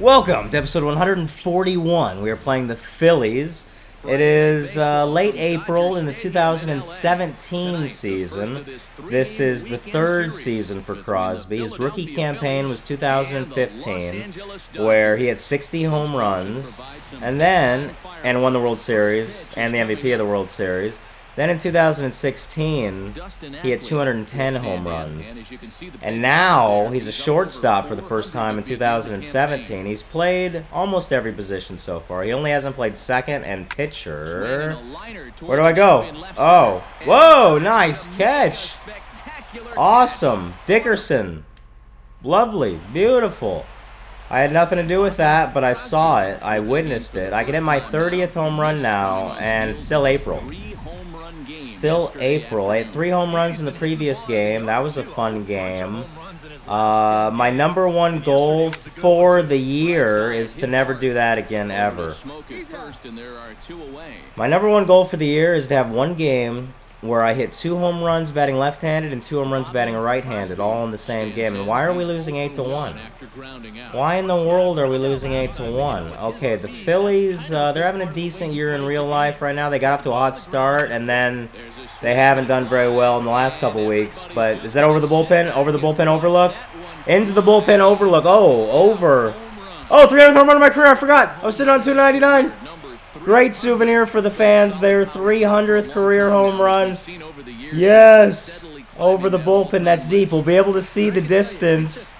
Welcome to episode 141. We are playing the Phillies. It is late April in the 2017 season. This is the third season for Crosby. His rookie campaign was 2015, where he had 60 home runs, and won the World Series, and the MVP of the World Series. Then in 2016, he had 210 home runs. And now he's a shortstop for the first time in 2017. He's played almost every position so far. He only hasn't played second and pitcher. Where do I go? Oh. Whoa, nice catch. Awesome. Dickerson. Lovely. Beautiful. I had nothing to do with that, but I saw it. I witnessed it. I can hit my 30th home run now, and it's still April. Still April. I had 3 home runs in the previous game. That was a fun game. My #1 goal for the year is to never do that again, ever. My #1 goal for the year is to have one game where I hit 2 home runs batting left-handed and 2 home runs batting right-handed, all in the same game. And why are we losing 8-1? Why in the world are we losing 8-1? Okay, the Phillies, they're having a decent year in real life right now. They got off to a hot start, and then they haven't done very well in the last couple weeks. But is that over the bullpen? Over the bullpen overlook? Into the bullpen overlook. Oh, over. Oh, 300th home run of my career. I forgot. I was sitting on 299. Great souvenir for the fans there. 300th career home run. Yes. Over the bullpen. That's deep. We'll be able to see the distance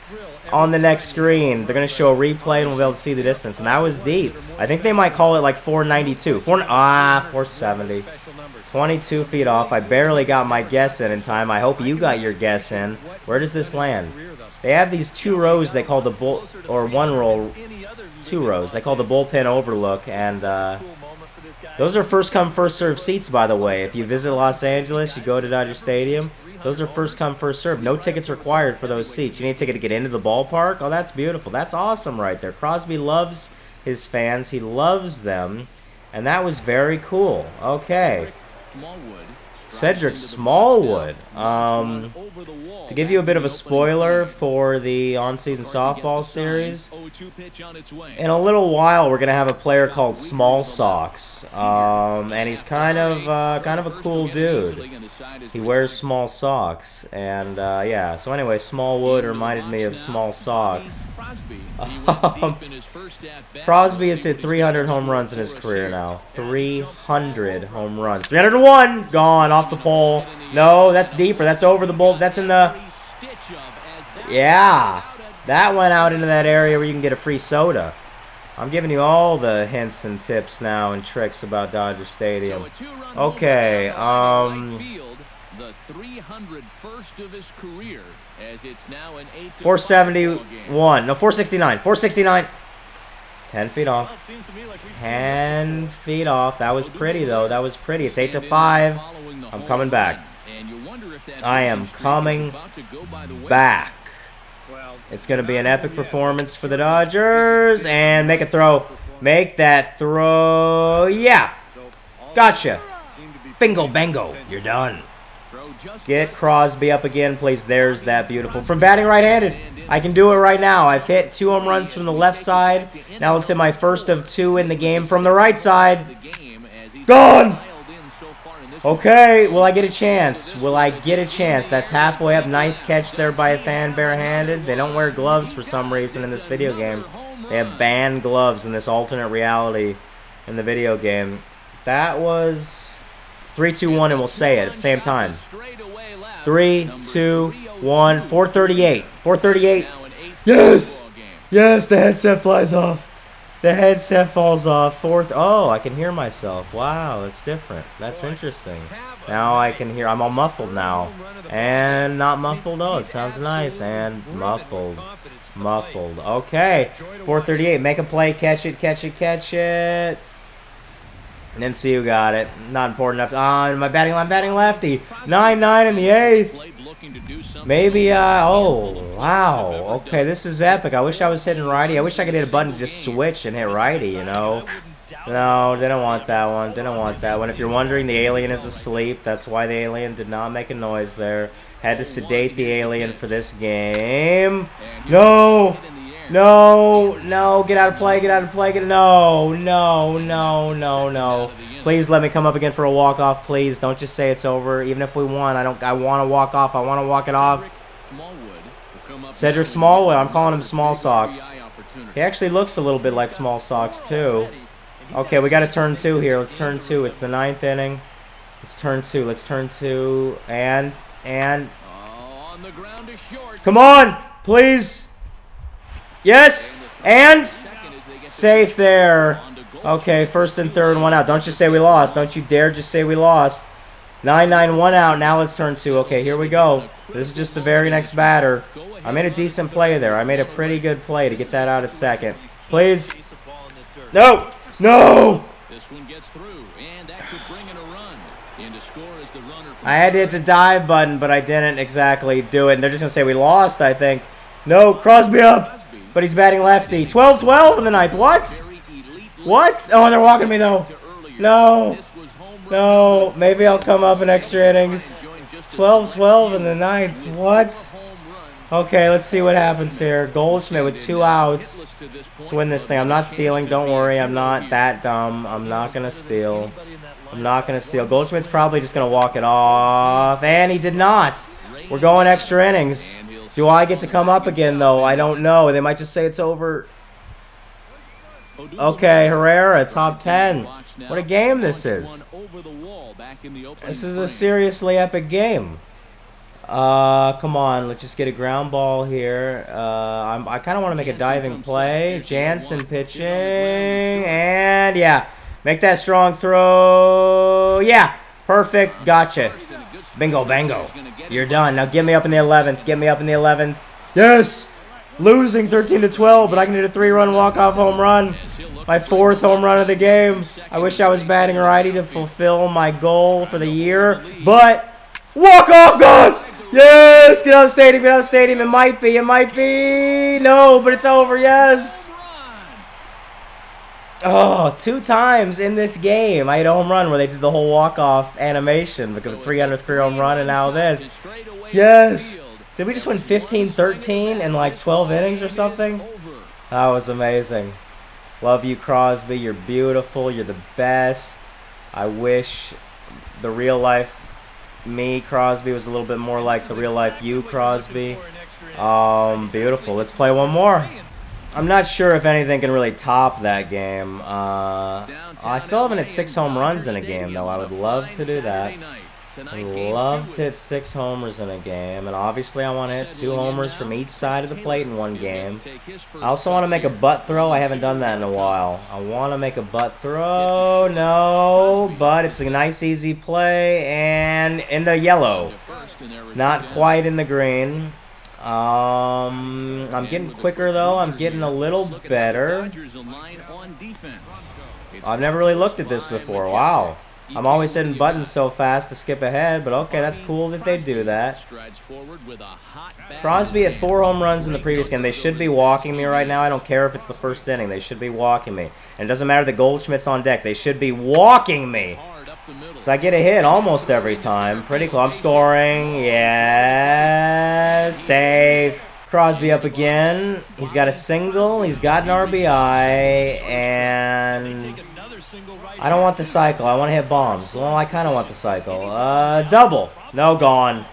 on the next screen. They're going to show a replay and we'll be able to see the distance. And that was deep. I think they might call it like 492. 470. 22 feet off. I barely got my guess in time. I hope you got your guess in. Where does this land? They have these 2 rows they call the bull, or 1 row. 2 rows. They call the bullpen overlook, and those are first-come, first-served seats, by the way. If you visit Los Angeles, you go to Dodger Stadium, those are first-come, first-served. No tickets required for those seats. You need a ticket to get into the ballpark? Oh, that's beautiful. That's awesome right there. Crosby loves his fans. He loves them, and that was very cool. Okay. Cedric Smallwood. To give you a bit of a spoiler for the on-season softball series, in a little while we're going to have a player called Small Socks, and he's kind of a cool dude. He wears small socks, and yeah. So anyway, Smallwood reminded me of Small Socks. Crosby has hit 300 home runs in his career now. 300 home runs. 301! Gone, off the pole. No, that's deeper. That's over the bolt. That's in the... Yeah. That went out into that area where you can get a free soda. I'm giving you all the hints and tips now and tricks about Dodger Stadium. Okay, the 301st of his career, as it's now an 471. No, 469. 469. 10 feet off. 10 feet off. That was pretty though. That was pretty. It's 8-5. I'm coming back. I am coming back. It's going to be an epic performance for the Dodgers. And make a throw. Make that throw. Yeah. Gotcha. Bingo, bango. You're done. Get Crosby up again, please. There's that beautiful. From batting right-handed, I can do it right now. I've hit 2 home runs from the left side. Now it's in my first of 2 in the game from the right side. Gone! Okay, will I get a chance? Will I get a chance? That's halfway up. Nice catch there by a fan barehanded. They don't wear gloves for some reason in this video game. They have banned gloves in this alternate reality in the video game. That was... 3-2-1, and we'll say it at the same time. 3-2-1, 438. 438. Yes! Yes, the headset flies off. The headset falls off. Oh, I can hear myself. Wow, that's different. That's interesting. Now I can hear. I'm all muffled now. And not muffled. Oh, it sounds nice. And muffled. Muffled. Okay. 438. Make a play. Catch it, catch it, catch it. NCU got it. Not important enough. My batting lefty. 9-9 in the 8th. Maybe, oh, wow. Okay, this is epic. I wish I was hitting righty. I wish I could hit a button to just switch and hit righty, you know. No, didn't want that one. Didn't want that one. If you're wondering, the alien is asleep. That's why the alien did not make a noise there. Had to sedate the alien for this game. No! No, no, get out of play, get out of play. No. Please let me come up again for a walk-off, please. Don't just say it's over. Even if we won, I want to walk off. I want to walk it off. Cedric Smallwood, I'm calling him Small Socks. He actually looks a little bit like Small Socks, too. Okay, we got to turn two here. Let's turn two. It's the ninth inning. Let's turn two. Let's turn two. And. Come on, please. Yes, and safe there. Okay, first and third, one out. Don't you say we lost. Don't you dare just say we lost. 9-9, one out. Now let's turn two. Okay, here we go. This is just the very next batter. I made a decent play there. I made a pretty good play to get that out at second. Please. No. No. This one gets through, and that could bring in a run. And to score is the runner. I had to hit the dive button, but I didn't exactly do it. And they're just going to say we lost, I think. No, Crosby up. But he's batting lefty. 12-12 in the ninth. What? What? Oh, they're walking me, though. No. No. Maybe I'll come up in extra innings. 12-12 in the ninth. What? Okay, let's see what happens here. Goldschmidt with two outs to win this thing. I'm not stealing. Don't worry. I'm not that dumb. I'm not going to steal. I'm not going to steal. Goldschmidt's probably just going to walk it off. And he did not. We're going extra innings. Do I get to come up again, though? I don't know. They might just say it's over. Okay, Herrera, top 10. What a game this is. This is a seriously epic game. Come on, let's just get a ground ball here. I kind of want to make a diving play. Jansen pitching. And, yeah, make that strong throw. Yeah, perfect. Gotcha. Bingo, bango. You're done. Now get me up in the 11th. Get me up in the 11th. Yes! Losing 13-12, but I can hit a three-run walk-off home run. My fourth home run of the game. I wish I was batting righty to fulfill my goal for the year, but walk-off gone! Yes! Get out of the stadium, get out of the stadium. It might be, it might be. No, but it's over, yes! Oh, two times in this game I hit a home run where they did the whole walk-off animation because of the 300th career home run and now this. Yes! Did we just win 15-13 in like 12 innings or something? That was amazing. Love you, Crosby. You're beautiful. You're the best. I wish the real-life me, Crosby, was a little bit more like the real-life you, Crosby. Beautiful. Let's play one more. I'm not sure if anything can really top that game. I still haven't hit 6 home runs in a game, though. I would love to do that. I'd love to hit 6 homers in a game. And obviously I want to hit 2 homers from each side of the plate in one game. I also want to make a butt throw. I haven't done that in a while. I want to make a butt throw. No, but it's a nice, easy play. And in the yellow. Not quite in the green. I'm getting quicker, though. I'm getting a little better. I've never really looked at this before. Wow. I'm always hitting buttons so fast to skip ahead, but okay, that's cool that they do that. Crosby had 4 home runs in the previous game. They should be walking me right now. I don't care if it's the first inning. They should be walking me. And it doesn't matter that Goldschmidt's on deck. They should be walking me. So I get a hit almost every time. Pretty cool. I'm scoring. Yes. Save. Crosby up again. He's got a single. He's got an RBI. And I don't want the cycle. I want to hit bombs. Well, I kind of want the cycle. Double. No, gone.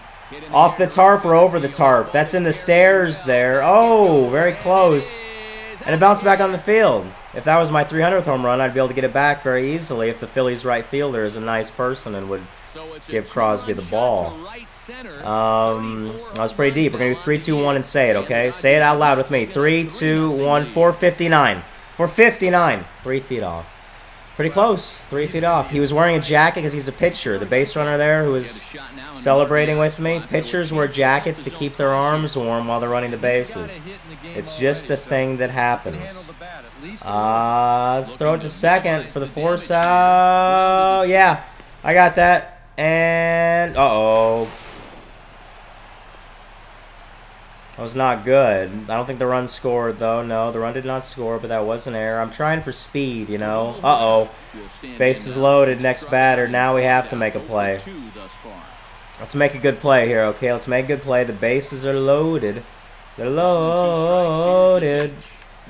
Off the tarp or over the tarp. That's in the stairs there. Oh, very close. And it bounced back on the field. If that was my 300th home run, I'd be able to get it back very easily if the Phillies right fielder is a nice person and would give Crosby the ball. That was pretty deep. We're going to do 3-2-1 and say it, okay? Say it out loud with me. 3-2-1, 459. 459. 3 feet off. Pretty close. 3 feet off. He was wearing a jacket because he's a pitcher. The base runner there who was celebrating with me. Pitchers wear jackets to keep their arms warm while they're running the bases. It's just a thing that happens. Let's throw it to second for the force out. Yeah, I got that. And, uh-oh. That was not good. I don't think the run scored, though. No, the run did not score, but that was an error. I'm trying for speed, you know. Uh-oh. Bases loaded. Next batter. Now we have to make a play. Let's make a good play here, okay? Let's make a good play. The bases are loaded. They're loaded.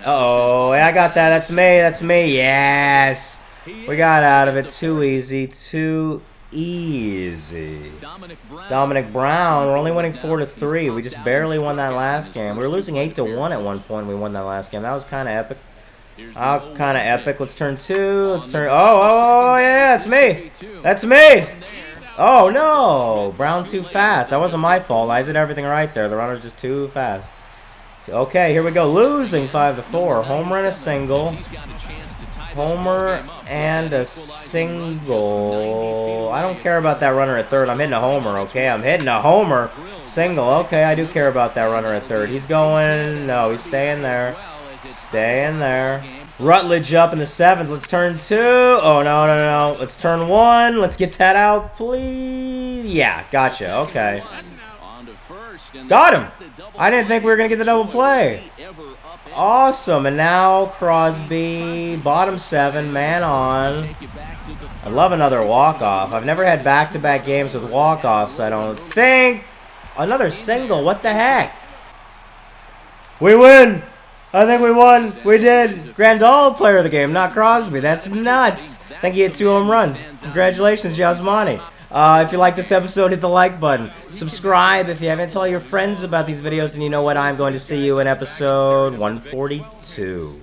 Uh-oh, I got that. That's me. That's me. Yes. We got out of it too easy. Too easy. Dominic Brown. We're only winning 4-3. We just barely won that last game. We were losing 8-1 at one point. We won that last game. That was kind of epic. Oh, kind of epic. Let's turn two. Let's turn. Oh, yeah. That's me. That's me. Oh, no. Brown too fast. That wasn't my fault. I did everything right there. The runner's just too fast. Okay, here we go. Losing 5-4. Homer and a single. Homer and a single. I don't care about that runner at third. I'm hitting a homer, okay? I'm hitting a homer. Single. Okay, I do care about that runner at third. He's going. No, he's staying there. Staying there. Rutledge up in the seventh. Let's turn two. Oh, no, no, no. Let's turn one. Let's get that out, please. Yeah, gotcha. Okay. Got him. I didn't think we were going to get the double play. Awesome. And now Crosby, bottom seven, man on. I love another walk-off. I've never had back-to-back games with walk-offs, I don't think. Another single. What the heck? We win. I think we won. We did. Grandal player of the game, not Crosby. That's nuts. I think he hit 2 home runs. Congratulations, Yasmani. If you like this episode, hit the like button. Subscribe if you haven't. Tell your friends about these videos, and you know what? I'm going to see you in episode 142.